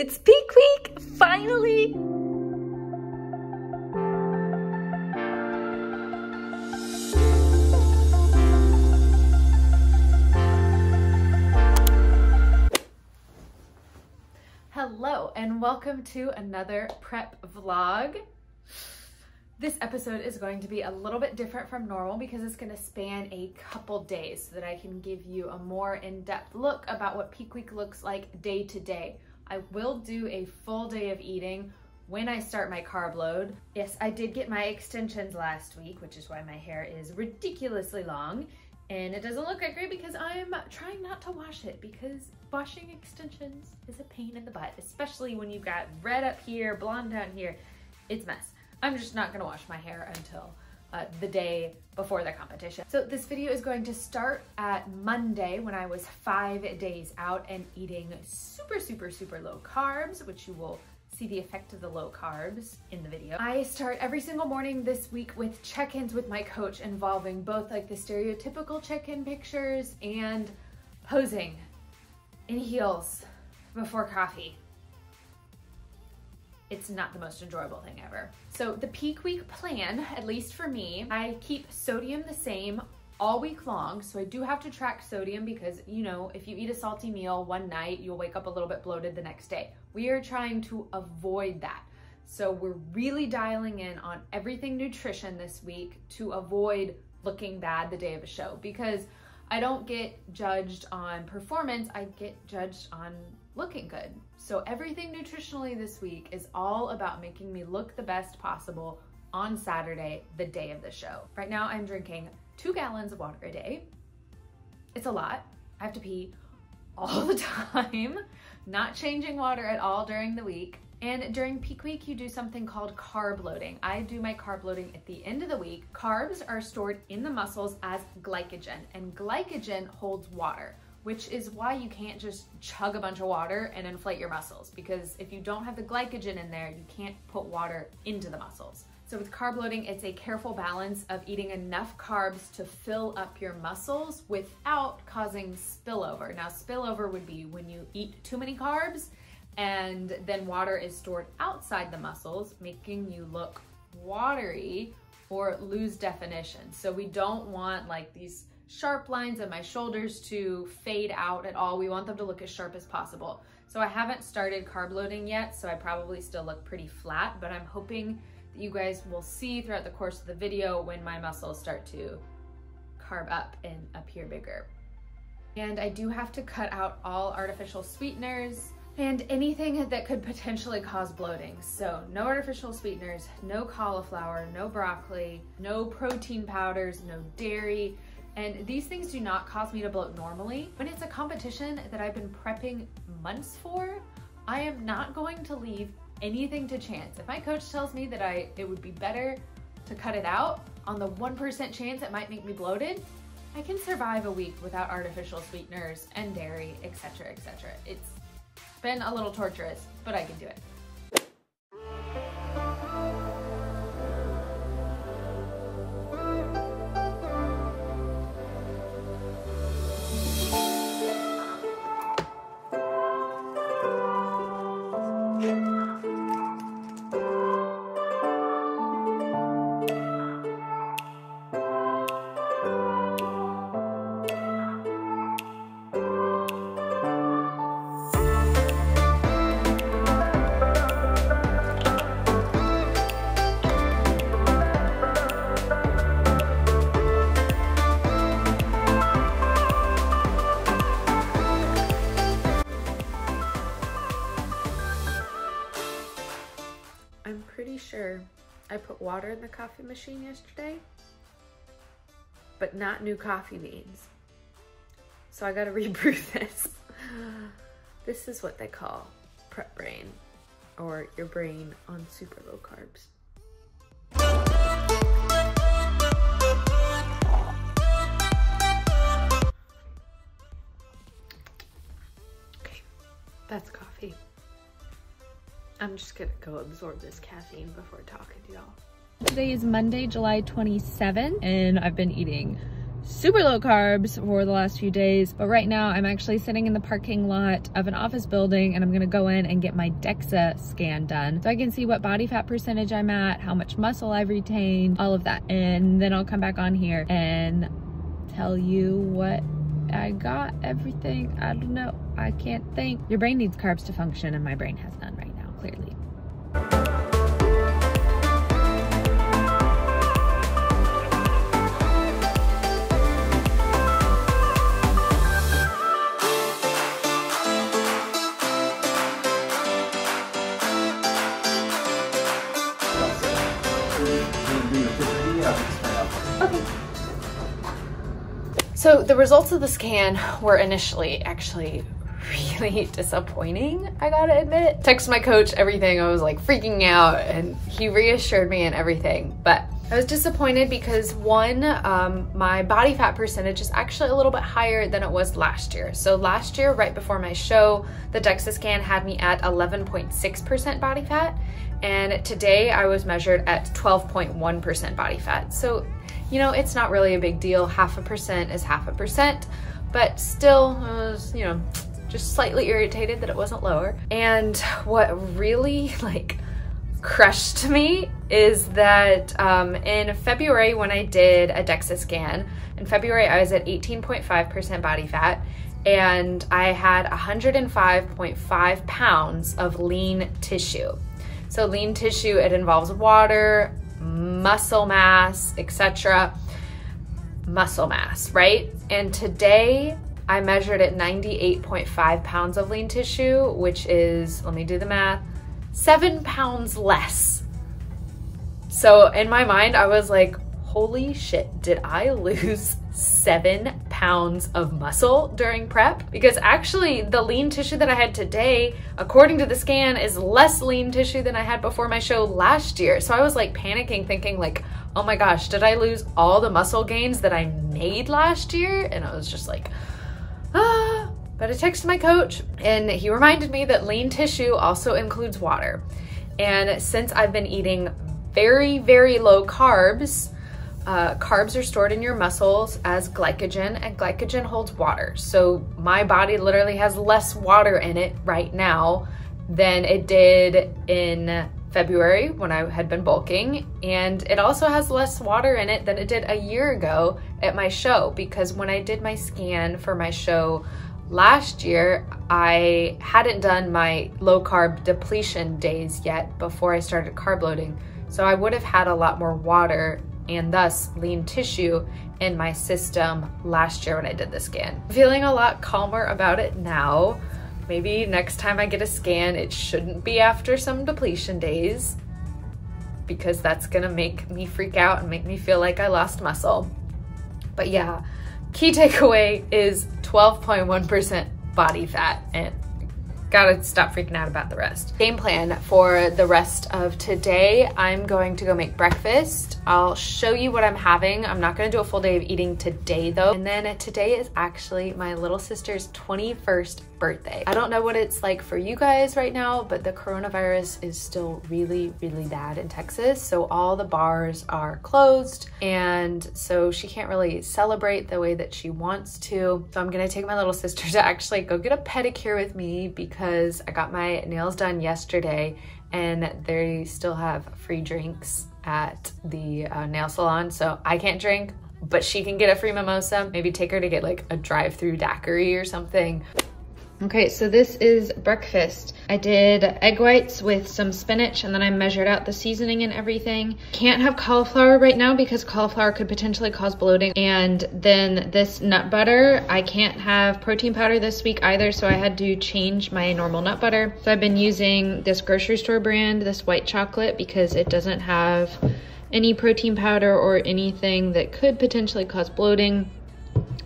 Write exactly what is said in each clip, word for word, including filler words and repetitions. It's peak week, finally! Hello and welcome to another prep vlog. This episode is going to be a little bit different from normal because it's going to span a couple days so that I can give you a more in-depth look about what peak week looks like day to day. I will do a full day of eating when I start my carb load. Yes, I did get my extensions last week, which is why my hair is ridiculously long. And it doesn't look that great because I'm trying not to wash it because washing extensions is a pain in the butt, especially when you've got red up here, blonde down here. It's a mess. I'm just not gonna wash my hair until uh, the day before the competition. So this video is going to start at Monday when I was five days out and eating super, super, super low carbs, which you will see the effect of the low carbs in the video. I start every single morning this week with check-ins with my coach involving both like the stereotypical check-in pictures and posing in heels before coffee. It's not the most enjoyable thing ever. So the peak week plan, at least for me, I keep sodium the same all week long. So I do have to track sodium because, you know, if you eat a salty meal one night, you'll wake up a little bit bloated the next day. We are trying to avoid that. So we're really dialing in on everything nutrition this week to avoid looking bad the day of a show because I don't get judged on performance, I get judged on looking good. So everything nutritionally this week is all about making me look the best possible on Saturday, the day of the show. Right now I'm drinking two gallons of water a day. It's a lot. I have to pee all the time, not changing water at all during the week. And during peak week, you do something called carb loading. I do my carb loading at the end of the week. Carbs are stored in the muscles as glycogen, and glycogen holds water, which is why you can't just chug a bunch of water and inflate your muscles, because if you don't have the glycogen in there, you can't put water into the muscles. So with carb loading, it's a careful balance of eating enough carbs to fill up your muscles without causing spillover. Now, spillover would be when you eat too many carbs and then water is stored outside the muscles, making you look watery or lose definition. So we don't want like these sharp lines in my shoulders to fade out at all. We want them to look as sharp as possible. So I haven't started carb loading yet, so I probably still look pretty flat, but I'm hoping that you guys will see throughout the course of the video when my muscles start to carb up and appear bigger. And I do have to cut out all artificial sweeteners and anything that could potentially cause bloating. So no artificial sweeteners, no cauliflower, no broccoli, no protein powders, no dairy. And these things do not cause me to bloat normally. When it's a competition that I've been prepping months for, I am not going to leave anything to chance. If my coach tells me that I it would be better to cut it out on the one percent chance it might make me bloated, I can survive a week without artificial sweeteners and dairy, et cetera, et cetera. It's been a little torturous, but I can do it. I put water in the coffee machine yesterday, but not new coffee beans. So I gotta rebrew this. This is what they call prep brain, or your brain on super low carbs. Okay, that's coffee. I'm just gonna go absorb this caffeine before talking to y'all. Today is Monday, July twenty-seventh, and I've been eating super low carbs for the last few days, but right now I'm actually sitting in the parking lot of an office building and I'm gonna go in and get my DEXA scan done so I can see what body fat percentage I'm at, how much muscle I've retained, all of that. And then I'll come back on here and tell you what I got, everything. I don't know, I can't think. Your brain needs carbs to function and my brain has none right now, clearly. So the results of the scan were initially actually really disappointing, I gotta admit. Text my coach, everything, I was like freaking out and he reassured me and everything, but I was disappointed because one, um, my body fat percentage is actually a little bit higher than it was last year. So last year, right before my show, the DEXA scan had me at eleven point six percent body fat, and today I was measured at twelve point one percent body fat. So, you know, it's not really a big deal. Half a percent is half a percent, but still, I was, you know, just slightly irritated that it wasn't lower. And what really like crushed me is that um, in February when I did a DEXA scan, in February I was at eighteen point five percent body fat and I had one hundred five point five pounds of lean tissue. So lean tissue, it involves water, muscle mass, et cetera. Muscle mass, right? And today I measured at ninety-eight point five pounds of lean tissue, which is, let me do the math, seven pounds less. So in my mind, I was like, holy shit, did I lose seven pounds of muscle during prep? Because actually the lean tissue that I had today, according to the scan, is less lean tissue than I had before my show last year. So I was like panicking, thinking like, oh my gosh, did I lose all the muscle gains that I made last year? And I was just like, ah. But I texted my coach and he reminded me that lean tissue also includes water. And since I've been eating very, very low carbs, uh, carbs are stored in your muscles as glycogen, and glycogen holds water. So my body literally has less water in it right now than it did in February when I had been bulking, and it also has less water in it than it did a year ago at my show, because when I did my scan for my show last year, I hadn't done my low carb depletion days yet before I started carb loading. So I would have had a lot more water and thus lean tissue in my system last year when I did the scan. Feeling a lot calmer about it now. Maybe next time I get a scan, it shouldn't be after some depletion days, because that's gonna make me freak out and make me feel like I lost muscle. But yeah, key takeaway is twelve point one percent body fat, and gotta stop freaking out about the rest. Game plan for the rest of today. I'm going to go make breakfast. I'll show you what I'm having. I'm not gonna do a full day of eating today though. And then today is actually my little sister's twenty-first birthday. I don't know what it's like for you guys right now, but the coronavirus is still really, really bad in Texas. So all the bars are closed. And so she can't really celebrate the way that she wants to. So I'm gonna take my little sister to actually go get a pedicure with me, because because I got my nails done yesterday and they still have free drinks at the uh, nail salon. So I can't drink, but she can get a free mimosa. Maybe take her to get like a drive-through daiquiri or something. Okay, so this is breakfast. I did egg whites with some spinach and then I measured out the seasoning and everything. Can't have cauliflower right now because cauliflower could potentially cause bloating. And then this nut butter, I can't have protein powder this week either, so I had to change my normal nut butter. So I've been using this grocery store brand, this white chocolate, because it doesn't have any protein powder or anything that could potentially cause bloating.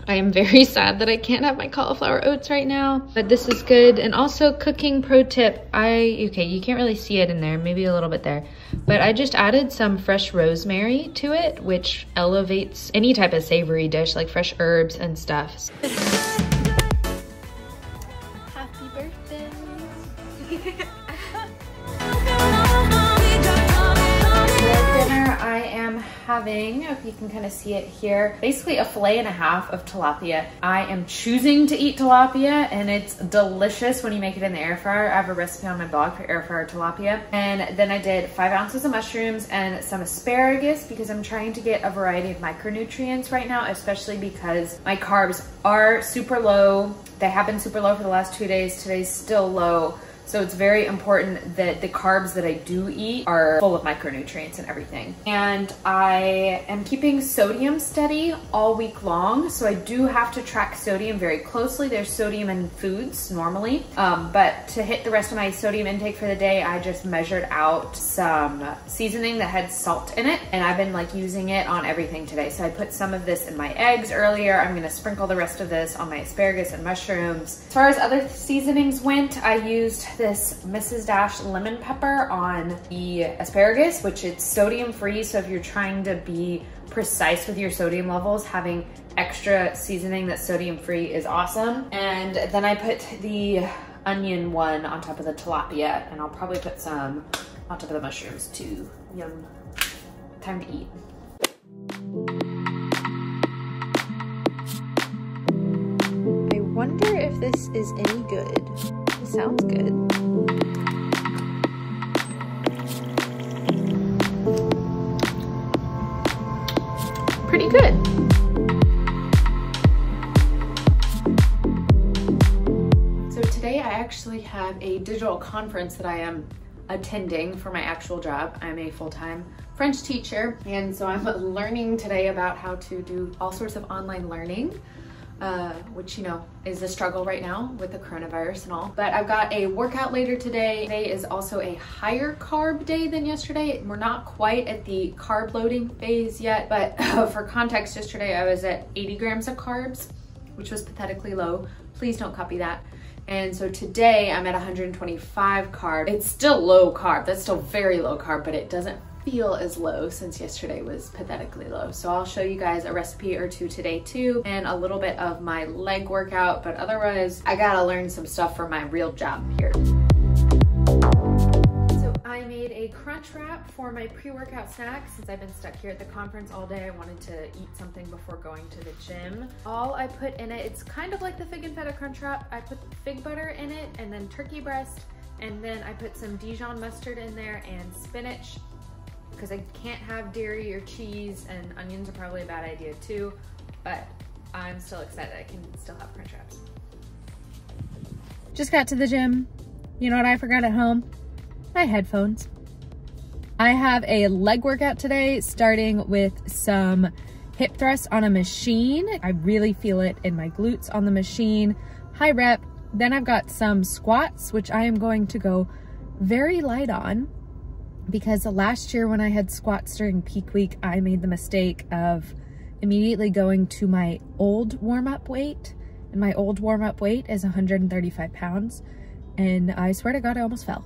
I am very sad that I can't have my cauliflower oats right now, but this is good. And also cooking pro tip, I, okay, you can't really see it in there, maybe a little bit there, but I just added some fresh rosemary to it, which elevates any type of savory dish, like fresh herbs and stuff. Happy birthday. For dinner, I am having, if you can kind of see it here, basically a fillet and a half of tilapia. I am choosing to eat tilapia, and it's delicious when you make it in the air fryer. I have a recipe on my blog for air fryer tilapia. And then I did five ounces of mushrooms and some asparagus because I'm trying to get a variety of micronutrients right now, especially because my carbs are super low. They have been super low for the last two days. Today's still low. So it's very important that the carbs that I do eat are full of micronutrients and everything. And I am keeping sodium steady all week long. So I do have to track sodium very closely. There's sodium in foods normally. Um, but to hit the rest of my sodium intake for the day, I just measured out some seasoning that had salt in it. And I've been like using it on everything today. So I put some of this in my eggs earlier. I'm going to sprinkle the rest of this on my asparagus and mushrooms. As far as other seasonings went, I used this Missus Dash lemon pepper on the asparagus, which it's sodium free. So if you're trying to be precise with your sodium levels, having extra seasoning that's sodium free is awesome. And then I put the onion one on top of the tilapia, and I'll probably put some on top of the mushrooms too. Yum. Time to eat. I wonder if this is any good. Sounds good. Pretty good. So today I actually have a digital conference that I am attending for my actual job. I'm a full-time French teacher, and so I'm learning today about how to do all sorts of online learning. Uh, which, you know, is a struggle right now with the coronavirus and all. But I've got a workout later today. Today is also a higher carb day than yesterday. We're not quite at the carb loading phase yet, but uh, for context, yesterday I was at eighty grams of carbs, which was pathetically low. Please don't copy that. And so today I'm at one hundred twenty-five carb. It's still low carb. That's still very low carb, but it doesn't feel as low since yesterday was pathetically low. So I'll show you guys a recipe or two today too, and a little bit of my leg workout, but otherwise I gotta learn some stuff for my real job here. So I made a crunch wrap for my pre-workout snack. Since I've been stuck here at the conference all day, I wanted to eat something before going to the gym. All I put in it, it's kind of like the fig and feta crunch wrap. I put fig butter in it and then turkey breast, and then I put some Dijon mustard in there and spinach, because I can't have dairy or cheese, and onions are probably a bad idea too, but I'm still excited I can still have crunch wraps. Just got to the gym. You know what I forgot at home? My headphones. I have a leg workout today, starting with some hip thrusts on a machine. I really feel it in my glutes on the machine. High rep. Then I've got some squats, which I am going to go very light on, because last year when I had squats during peak week, I made the mistake of immediately going to my old warm-up weight. And my old warm-up weight is one hundred thirty-five pounds. And I swear to God, I almost fell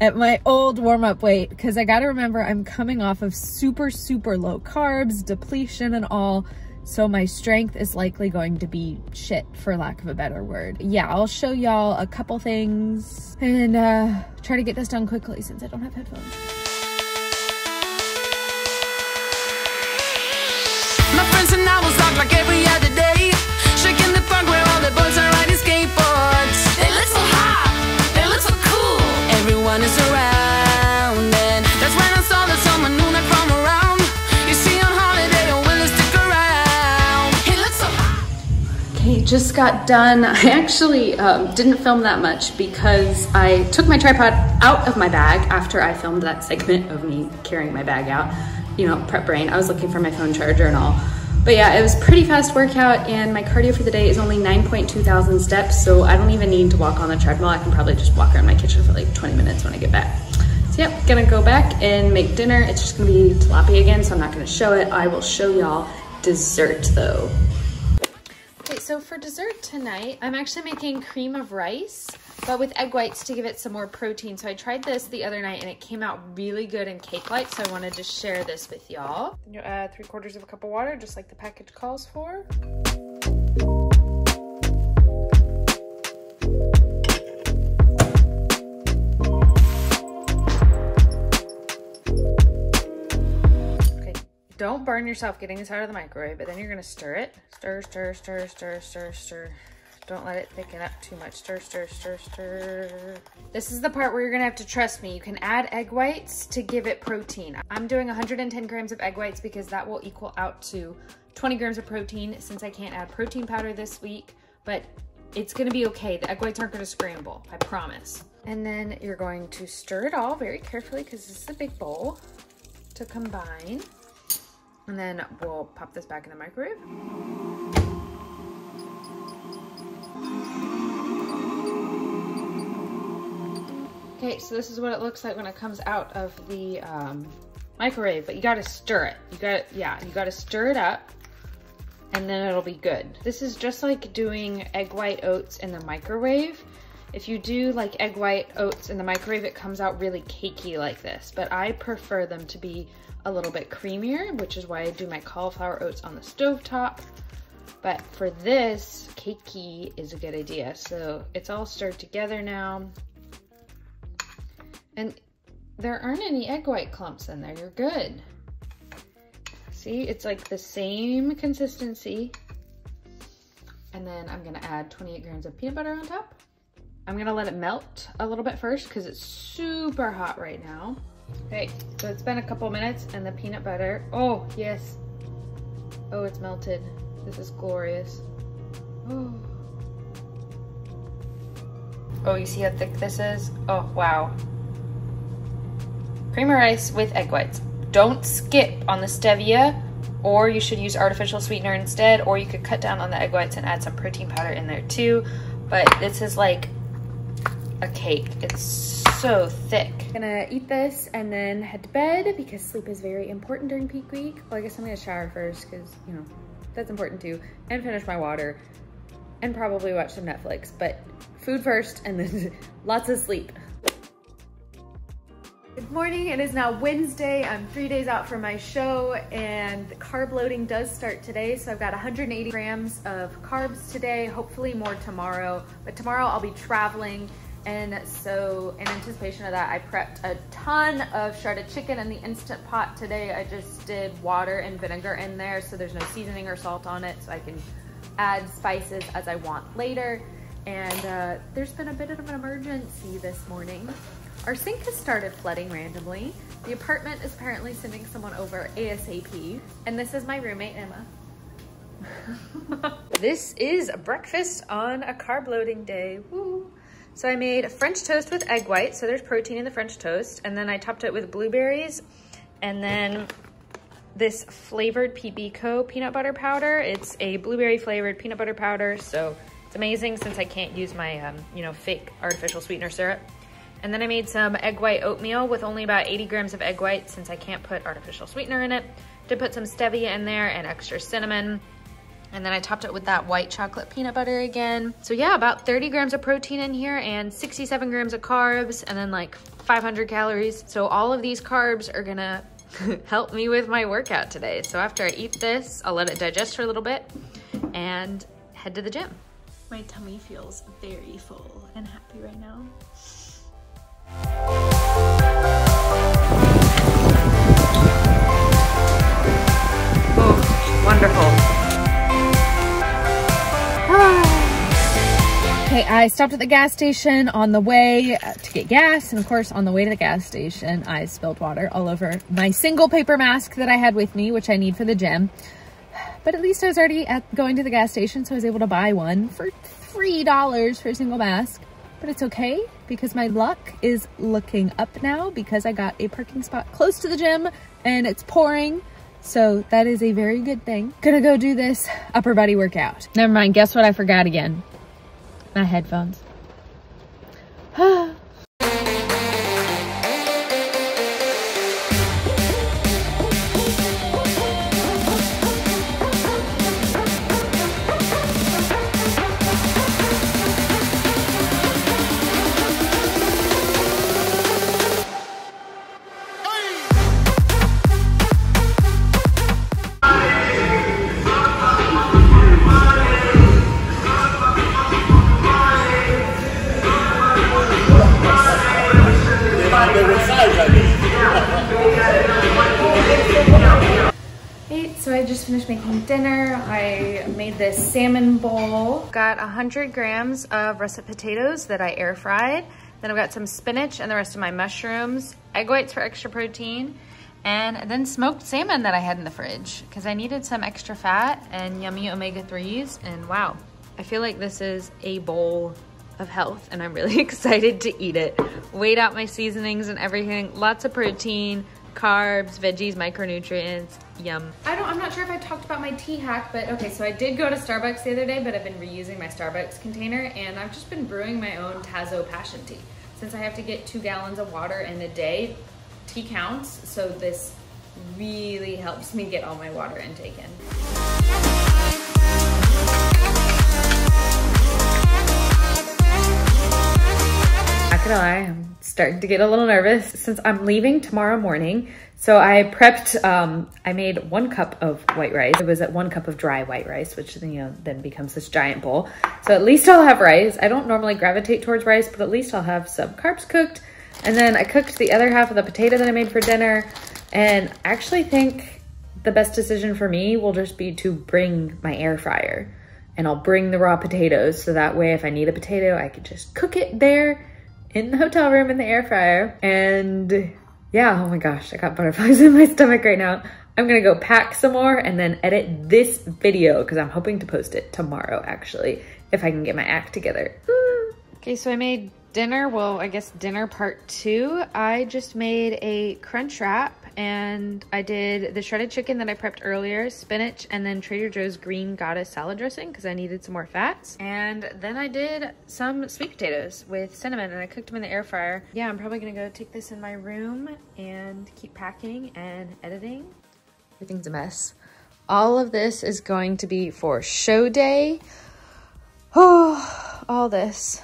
at my old warm-up weight, because I got to remember I'm coming off of super, super low carbs, depletion and all. So my strength is likely going to be shit, for lack of a better word. Yeah, I'll show y'all a couple things and uh, try to get this done quickly since I don't have headphones. My friends and I will talk like every other day, shaking the funk where all the boys are riding skateboards. They look so hot, they look so cool, everyone is around, and that's when I saw that someone knew that from around. You see, on holiday, a willis. Hey, just got done. I actually um, didn't film that much because I took my tripod out of my bag after I filmed that segment of me carrying my bag out. You know, prep brain. I was looking for my phone charger and all. But yeah, it was pretty fast workout, and my cardio for the day is only nine point two thousand steps, so I don't even need to walk on the treadmill. I can probably just walk around my kitchen for like twenty minutes when I get back. So yep, gonna go back and make dinner. It's just gonna be tilapia again, so I'm not gonna show it. I will show y'all dessert though. So for dessert tonight, I'm actually making cream of rice, but with egg whites to give it some more protein. So I tried this the other night and it came out really good and cake-like, so I wanted to share this with y'all. You add three quarters of a cup of water, just like the package calls for. Don't burn yourself getting this out of the microwave, but then you're gonna stir it. Stir, stir, stir, stir, stir, stir. Don't let it thicken up too much. Stir, stir, stir, stir. This is the part where you're gonna have to trust me. You can add egg whites to give it protein. I'm doing one hundred ten grams of egg whites because that will equal out to twenty grams of protein since I can't add protein powder this week, but it's gonna be okay. The egg whites aren't gonna scramble, I promise. And then you're going to stir it all very carefully because this is a big bowl to combine. And then we'll pop this back in the microwave. Okay, so this is what it looks like when it comes out of the um, microwave, but you gotta stir it. You gotta, yeah, you gotta stir it up and then it'll be good. This is just like doing egg white oats in the microwave. If you do like egg white oats in the microwave, it comes out really cakey like this, but I prefer them to be a little bit creamier, which is why I do my cauliflower oats on the stovetop. But for this, cakey is a good idea. So it's all stirred together now. And there aren't any egg white clumps in there, you're good. See, it's like the same consistency. And then I'm gonna add twenty-eight grams of peanut butter on top. I'm gonna let it melt a little bit first because it's super hot right now. Okay, so it's been a couple minutes and the peanut butter, oh yes. Oh, it's melted. This is glorious. Oh, oh you see how thick this is? Oh, wow. Creamer ice with egg whites. Don't skip on the stevia, or you should use artificial sweetener instead, or you could cut down on the egg whites and add some protein powder in there too. But this is like a cake. It's so thick. I'm gonna eat this and then head to bed because sleep is very important during peak week. Well, I guess I'm gonna shower first because, you know, that's important too. And finish my water and probably watch some Netflix, but food first and then lots of sleep. Good morning, it is now Wednesday. I'm three days out from my show and the carb loading does start today. So I've got one hundred eighty grams of carbs today, hopefully more tomorrow, but tomorrow I'll be traveling. And so in anticipation of that, I prepped a ton of shredded chicken in the Instant Pot today. I just did water and vinegar in there, so there's no seasoning or salt on it, so I can add spices as I want later. And uh, there's been a bit of an emergency this morning. Our sink has started flooding randomly. The apartment is apparently sending someone over ASAP. And this is my roommate, Emma. This is a breakfast on a carb loading day. Woo. So I made a French toast with egg white. So there's protein in the French toast. And then I topped it with blueberries. And then this flavored P B Co peanut butter powder. It's a blueberry flavored peanut butter powder. So it's amazing since I can't use my um, you know, fake artificial sweetener syrup. And then I made some egg white oatmeal with only about eighty grams of egg white since I can't put artificial sweetener in it. Did put some stevia in there and extra cinnamon. And then I topped it with that white chocolate peanut butter again. So yeah, about thirty grams of protein in here and sixty-seven grams of carbs and then like five hundred calories. So all of these carbs are gonna help me with my workout today. So after I eat this, I'll let it digest for a little bit and head to the gym. My tummy feels very full and happy right now. Oh, wonderful. Ah. Okay, I stopped at the gas station on the way to get gas, and of course on the way to the gas station I spilled water all over my single paper mask that I had with me, which I need for the gym. But at least I was already at going to the gas station, so I was able to buy one for three dollars for a single mask. But it's okay because my luck is looking up now because I got a parking spot close to the gym and it's pouring. So that is a very good thing. Gonna go do this upper body workout. Never mind, guess what I forgot again? My headphones. So I just finished making dinner. I made this salmon bowl. Got one hundred grams of russet potatoes that I air fried. Then I've got some spinach and the rest of my mushrooms, egg whites for extra protein, and then smoked salmon that I had in the fridge because I needed some extra fat and yummy omega threes. And wow, I feel like this is a bowl of health and I'm really excited to eat it. Weighed out my seasonings and everything. Lots of protein, carbs, veggies, micronutrients, yum. I don't, I'm not sure if I talked about my tea hack, but okay, so I did go to Starbucks the other day, but I've been reusing my Starbucks container and I've just been brewing my own Tazo Passion Tea. Since I have to get two gallons of water in a day, tea counts, so this really helps me get all my water intake in. I'm starting to get a little nervous since I'm leaving tomorrow morning. So I prepped, um, I made one cup of white rice. It was at one cup of dry white rice, which you know then becomes this giant bowl. So at least I'll have rice. I don't normally gravitate towards rice, but at least I'll have some carbs cooked. And then I cooked the other half of the potato that I made for dinner. And I actually think the best decision for me will just be to bring my air fryer and I'll bring the raw potatoes. So that way if I need a potato, I could just cook it there in the hotel room in the air fryer. And yeah, oh my gosh, I got butterflies in my stomach right now. I'm gonna go pack some more and then edit this video because I'm hoping to post it tomorrow actually, if I can get my act together. Okay, so I made dinner, well, I guess dinner part two. I just made a crunch wrap and I did the shredded chicken that I prepped earlier, spinach, and then Trader Joe's green goddess salad dressing because I needed some more fats. And then I did some sweet potatoes with cinnamon and I cooked them in the air fryer. Yeah, I'm probably gonna go take this in my room and keep packing and editing. Everything's a mess. All of this is going to be for show day. Oh, all this.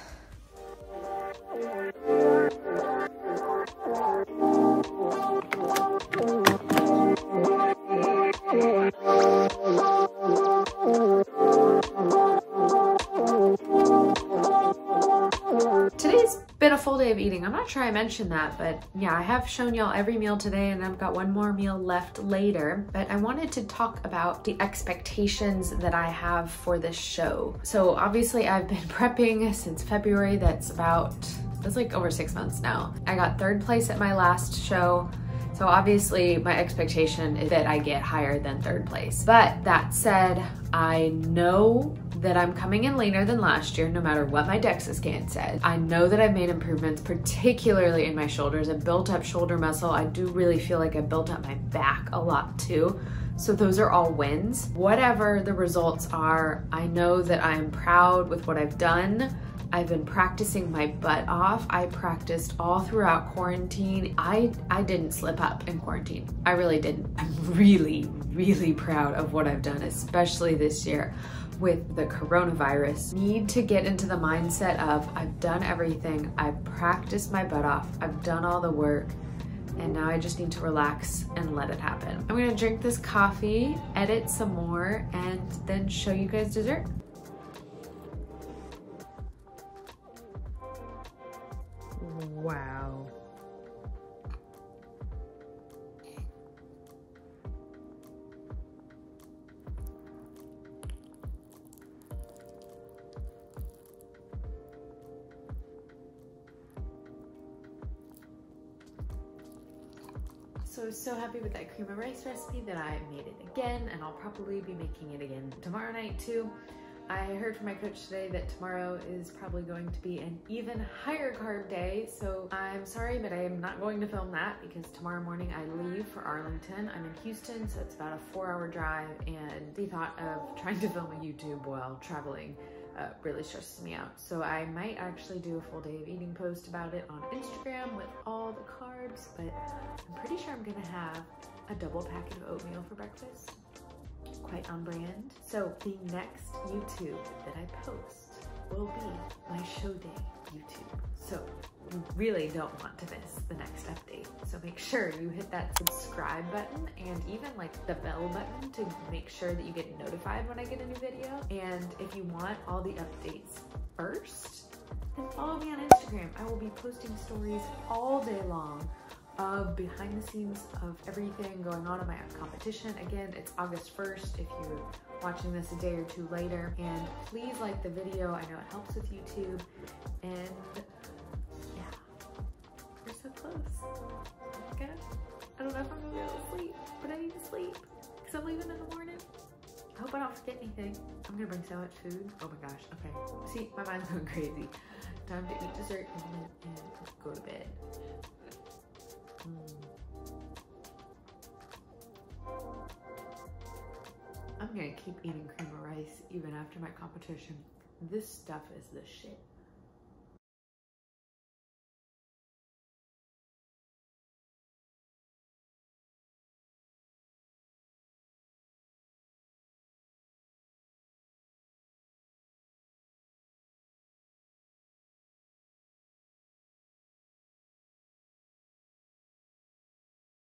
Of eating. I'm not sure I mentioned that, but yeah, I have shown y'all every meal today and I've got one more meal left later, but I wanted to talk about the expectations that I have for this show. So obviously I've been prepping since February. That's about, that's like over six months now. I got third place at my last show. So obviously my expectation is that I get higher than third place. But that said, I know that I'm coming in later than last year, no matter what my DEXA scan said. I know that I've made improvements, particularly in my shoulders. I built up shoulder muscle. I do really feel like I built up my back a lot too. So those are all wins. Whatever the results are, I know that I'm proud with what I've done. I've been practicing my butt off. I practiced all throughout quarantine. I, I didn't slip up in quarantine. I really didn't. I'm really, really proud of what I've done, especially this year with the coronavirus. Need to get into the mindset of I've done everything. I've practiced my butt off. I've done all the work. And now I just need to relax and let it happen. I'm gonna drink this coffee, edit some more, and then show you guys dessert. Wow. So, so happy with that cream of rice recipe that I made it again, and I'll probably be making it again tomorrow night too. I heard from my coach today that tomorrow is probably going to be an even higher carb day. So I'm sorry, but I am not going to film that because tomorrow morning I leave for Arlington. I'm in Houston, so it's about a four hour drive. And the thought of trying to film a YouTube while traveling uh, really stresses me out. So I might actually do a full day of eating post about it on Instagram with all the carbs, but I'm pretty sure I'm gonna have a double packet of oatmeal for breakfast. Quite on brand. So the next YouTube that I post will be my show day YouTube. So you really don't want to miss the next update. So make sure you hit that subscribe button and even like the bell button to make sure that you get notified when I get a new video. And if you want all the updates first, then follow me on Instagram. I will be posting stories all day long of behind the scenes of everything going on in my competition. Again, it's August first if you're watching this a day or two later. And please like the video. I know it helps with YouTube. And yeah, we're so close. Okay? I don't know if I'm gonna be able to sleep, but I need to sleep because I'm leaving in the morning. I hope I don't forget anything. I'm gonna bring so much food. Oh my gosh, okay. See, my mind's going crazy. Time to eat dessert and then and go to bed. Mm. I'm gonna keep eating cream of rice even after my competition. This stuff is the shit.